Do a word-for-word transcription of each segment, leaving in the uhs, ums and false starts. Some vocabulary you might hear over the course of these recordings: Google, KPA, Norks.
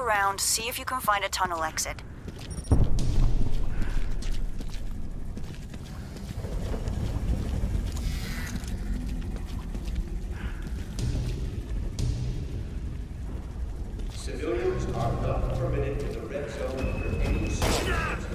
look around, see if you can find a tunnel exit. Civilians are not permitted in the red zone under any circumstances.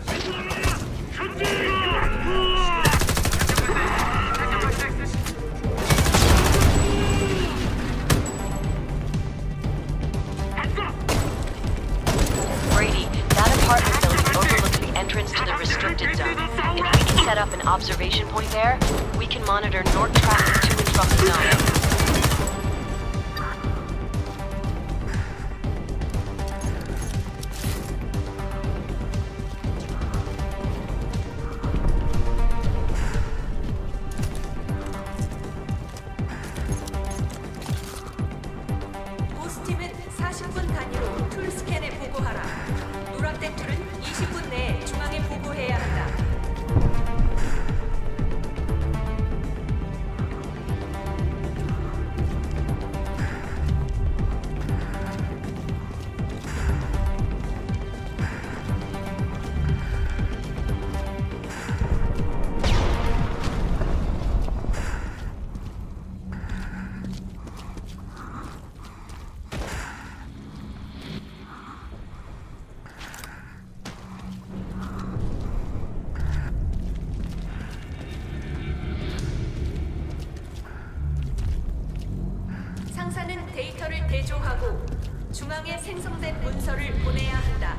Set up an observation point there. We can monitor north traffic to and from the zone. 보스팀은 사십 분 단위로 툴 스캔에 보고하라. 누락된 툴은 이십 분 내에 중앙에 보고해야 한다. 상사는 데이터를 대조하고 중앙에 생성된 문서를 보내야 한다.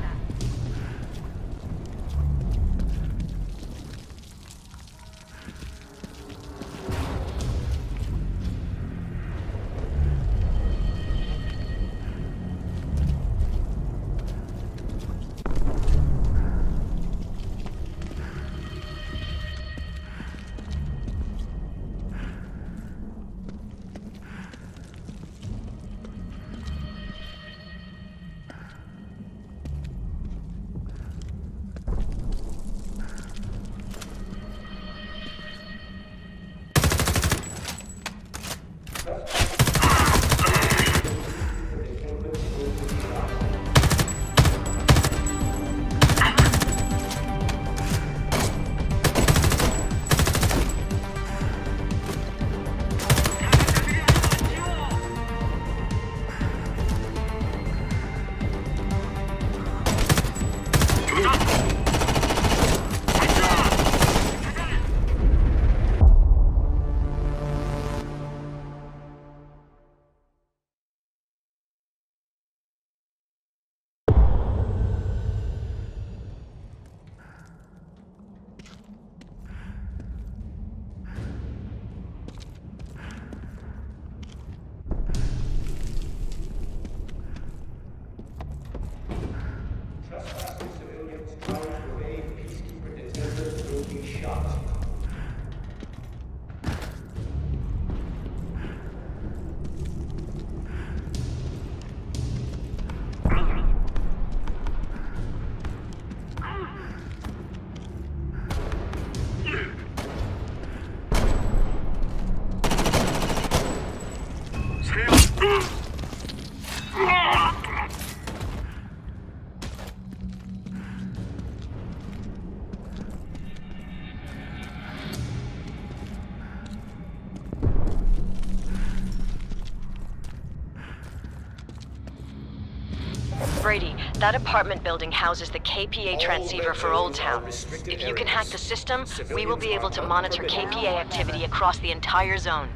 Brady, that apartment building houses the K P A transceiver for Old Town. If you can hack the system, we will be able to monitor K P A activity across the entire zone.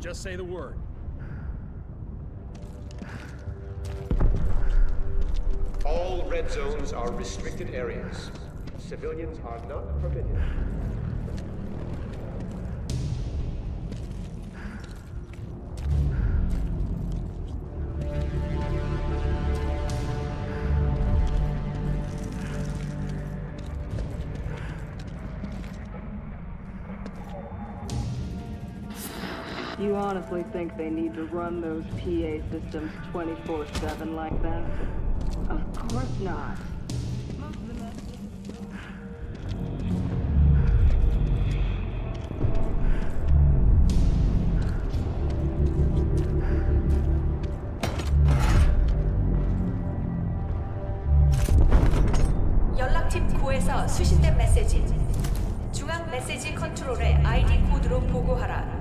Just say the word. All red zones are restricted areas. Civilians are not permitted. you honestly think they need to run those P A systems twenty-four seven like that? Of course not. 연락팀 구에서 수신된 메시지. 중앙 메시지 컨트롤에 아이디 코드로 보고하라.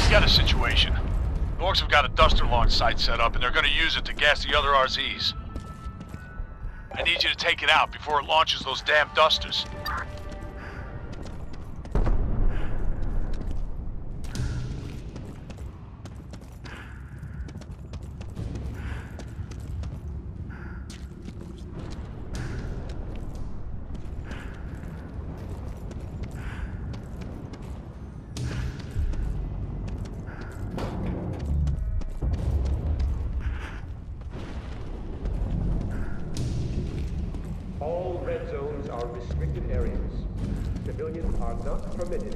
You've got a situation. The orcs have got a duster launch site set up, and they're going to use it to gas the other R Zs. I need you to take it out before it launches those damn dusters. All red zones are restricted areas. Civilians are not permitted.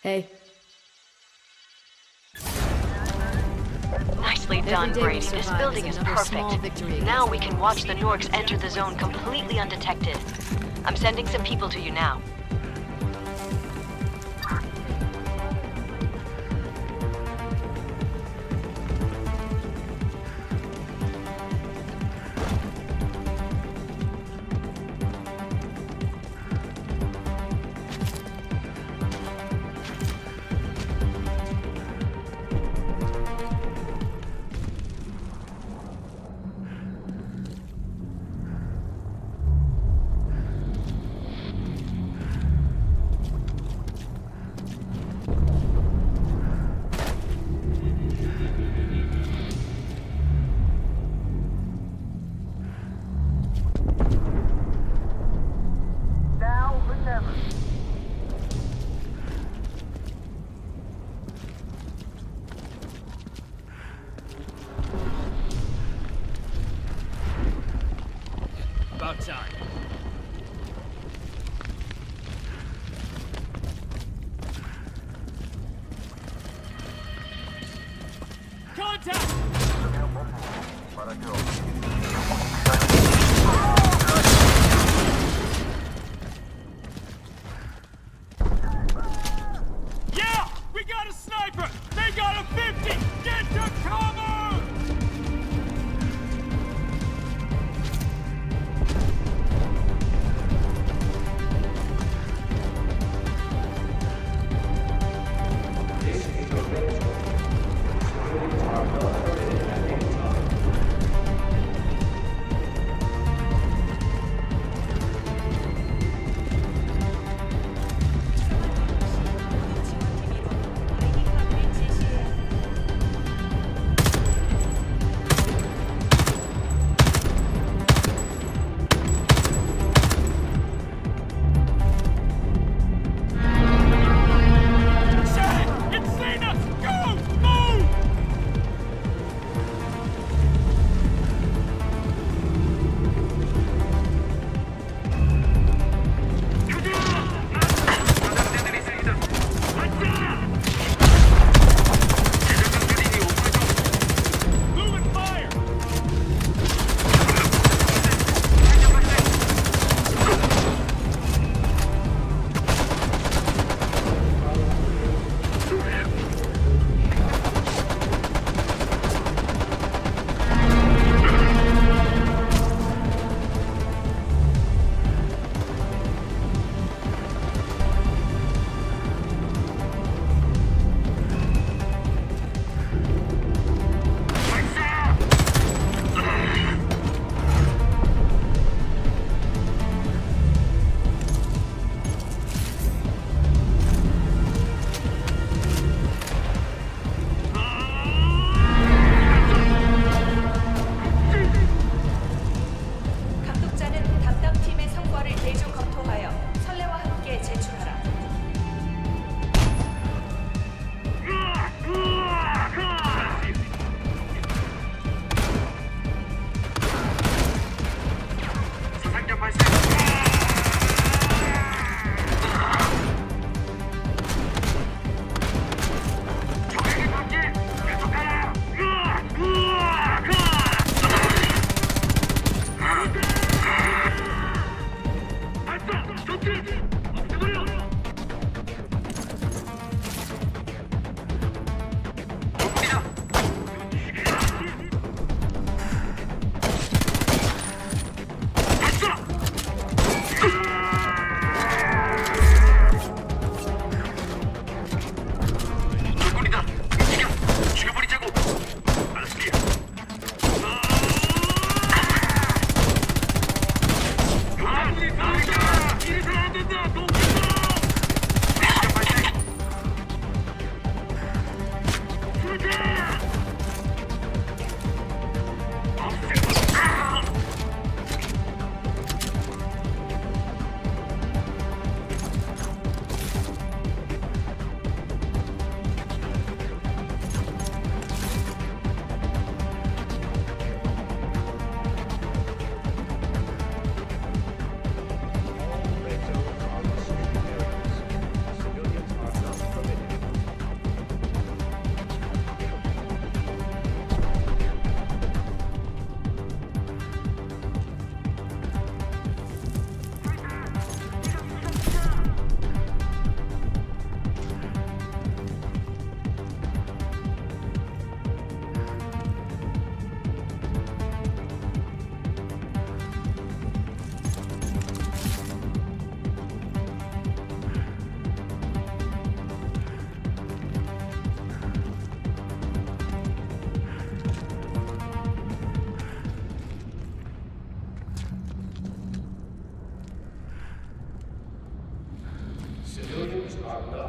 Hey. Nicely done, Brady. This building is perfect. Now we can watch the Norks enter the zone completely undetected. I'm sending some people to you now. About time. Contact! Yeah! We got a sniper! They got a fifty! Get to cover!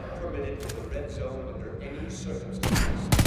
not permitted in the red zone under any circumstances.